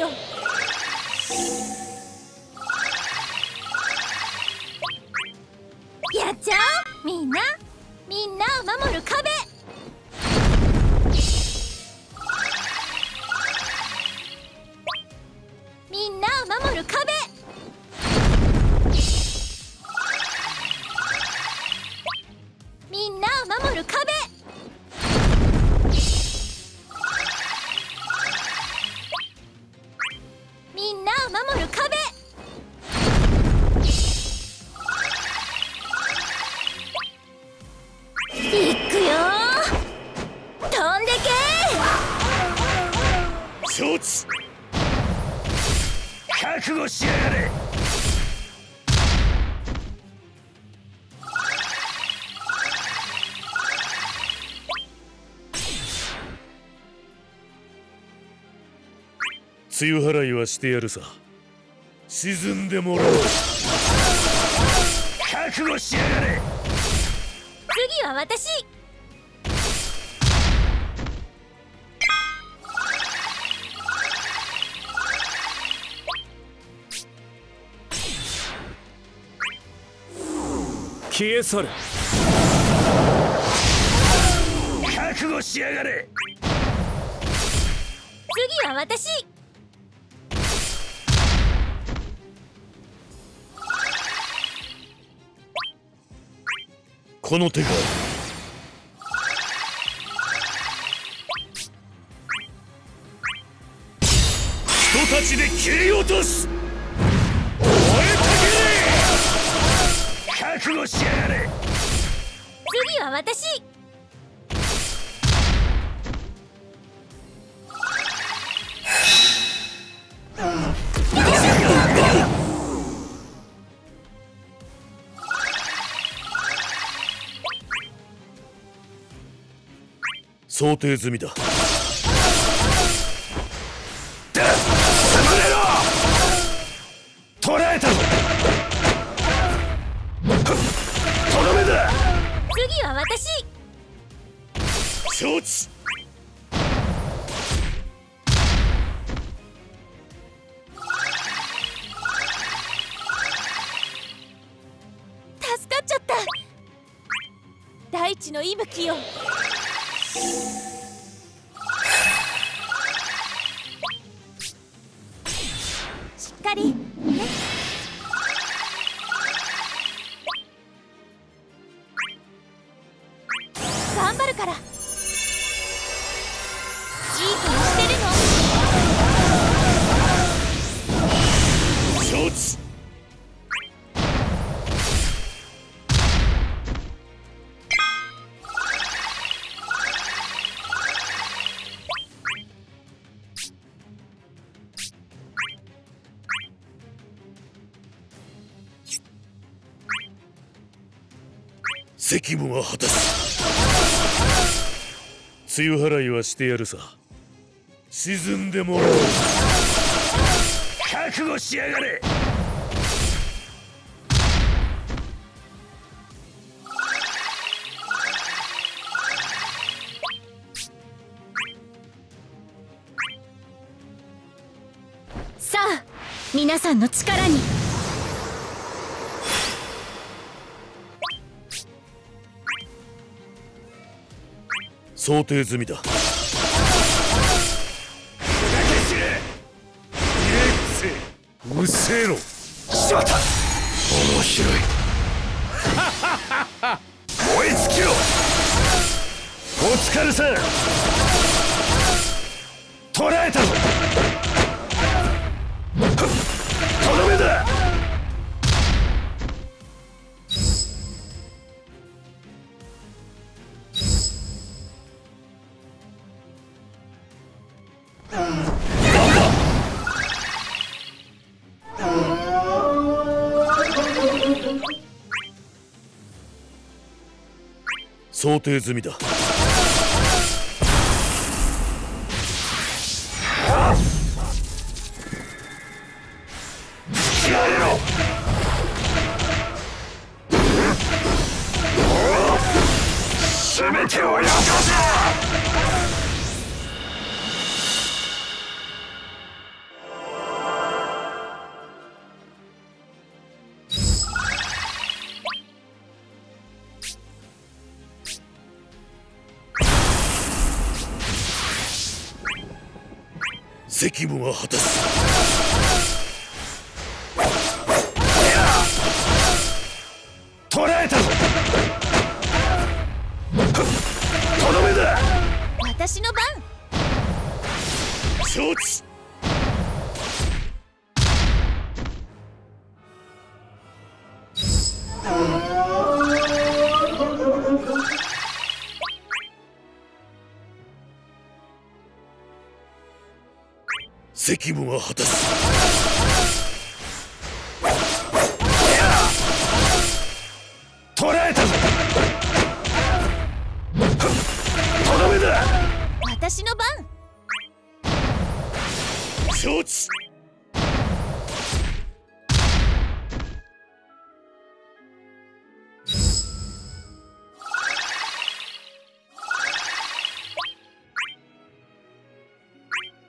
よ。やっちゃおう、みんなを守る壁。みんなを守る壁。みんなを守る壁。みんなを守る壁。いくよー、飛んでけー。承知、覚悟しやがれ。梅雨払いはしてやるさ。沈んでもらおう。覚悟しやがれ。次は私。消え去る。覚悟しやがれ。次は私。この手が人たちで切り落とす。燃えたけれ。覚悟しやがれ。次は私。想定済みだ。捕らえたぞ。とどめだ。次は私。承知。助かっちゃった。大地の息吹よ。しっかりね。頑張るから。いい子にしてるの。承知。責務は果たす。梅雨払いはしてやるさ。沈んでもらおう。覚悟しやがれ。さあ、皆さんの力に。想定済みだ。うっせえの。しまった。面白い。燃え尽きろ。お疲れさん。捕らえたぞ。とどめだ。想定済みだ。責務は果たす。捕らえたぞ。とどめだ。私の番。承知。責務は果たす。捕らえたぞ。とどめだ。私の番。承知。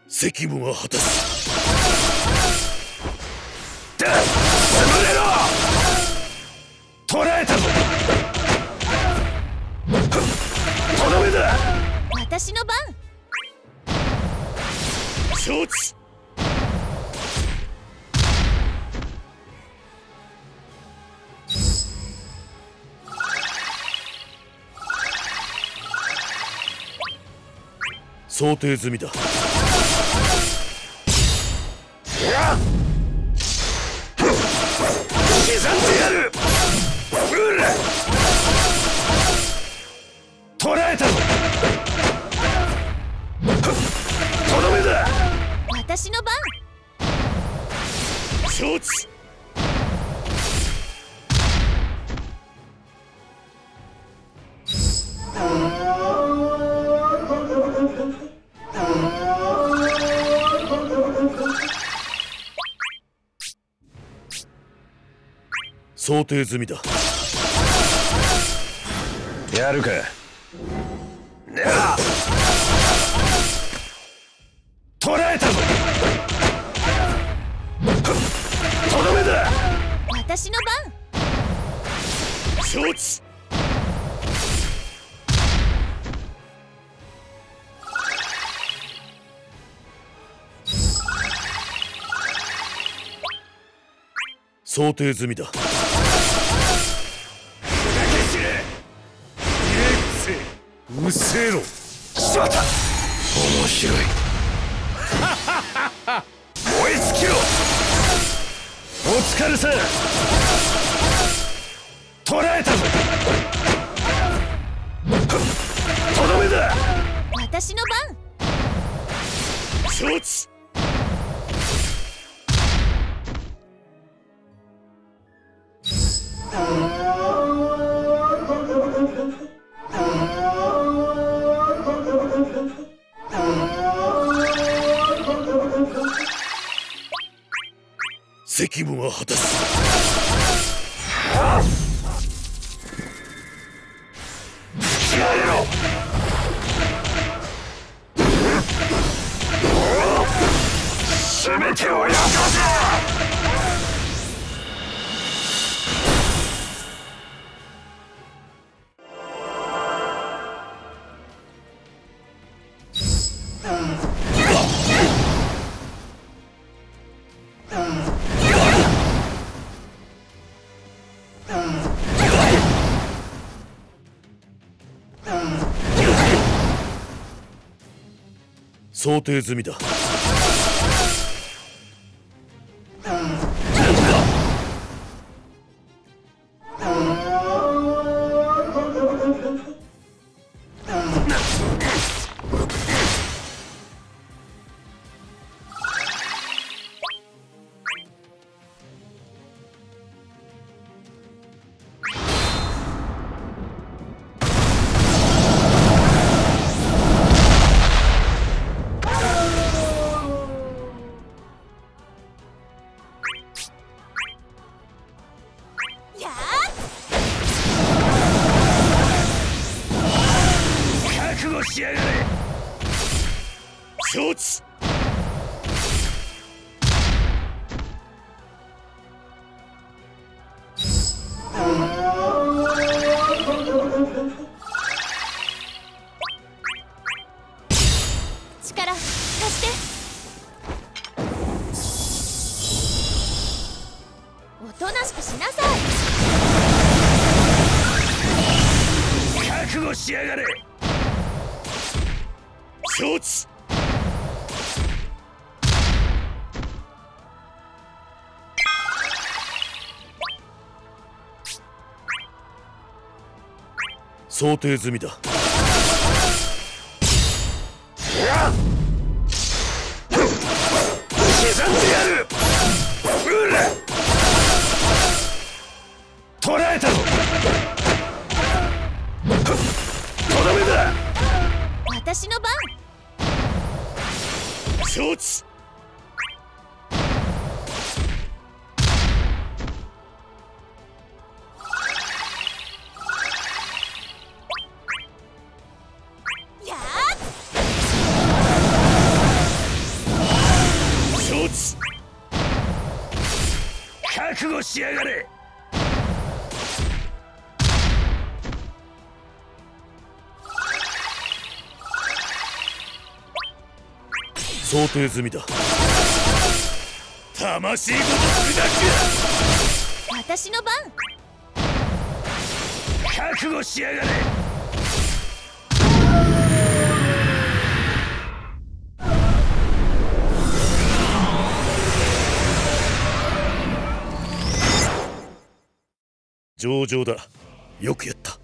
責務は果たす。潰れろ。捕らえたぞ。とどめだ。私の番。承知。想定済みだ。捕らえたぞ。とどめだ。私の番。承知。想定済みだ。やるか。捕らえたぞ。とどめだ。私の番。承知。想定済みだ。うせろ。しまった。面白い。燃え尽きろ。お疲れさ。捕らえたぞ。とどめだ。私の番。承知。責務は果たす。やめろ。すべてを焼かせ。想定済みだ。おとなしくしなさい。覚悟しやがれ。承知。想定済みだ。私の番。承知。やっ。承知。覚悟しやがれ。想定済みだ。魂ごと砕く。私の番。覚悟しやがれ。上々だ。よくやった。